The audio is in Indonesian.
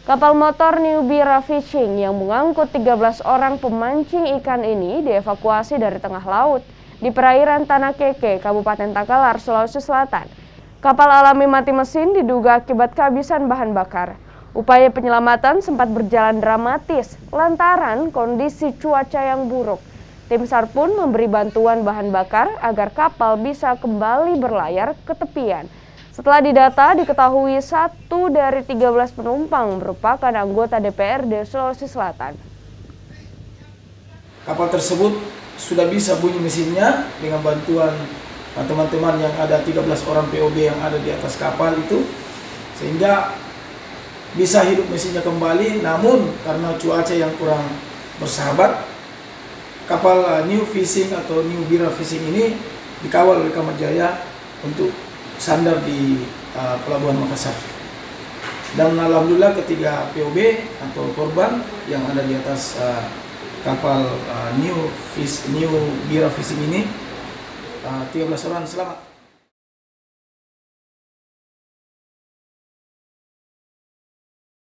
Kapal motor New Bira Fishing yang mengangkut 13 orang pemancing ikan ini dievakuasi dari tengah laut di perairan Tanakeke, Kabupaten Takalar, Sulawesi Selatan. Kapal alami mati mesin diduga akibat kehabisan bahan bakar. Upaya penyelamatan sempat berjalan dramatis lantaran kondisi cuaca yang buruk. Tim SAR pun memberi bantuan bahan bakar agar kapal bisa kembali berlayar ke tepian. Setelah didata, diketahui 1 dari 13 penumpang merupakan anggota DPRD Sulawesi Selatan. Kapal tersebut sudah bisa bunyi mesinnya dengan bantuan teman-teman yang ada 13 orang POB yang ada di atas kapal itu. Sehingga bisa hidup mesinnya kembali, namun karena cuaca yang kurang bersahabat, kapal New Fishing atau New Bira Fishing ini dikawal oleh KM Jaya untuk sandar di Pelabuhan Makassar, dan alhamdulillah ketiga POB atau korban yang ada di atas kapal New Bira Fishing ini 13 orang selamat.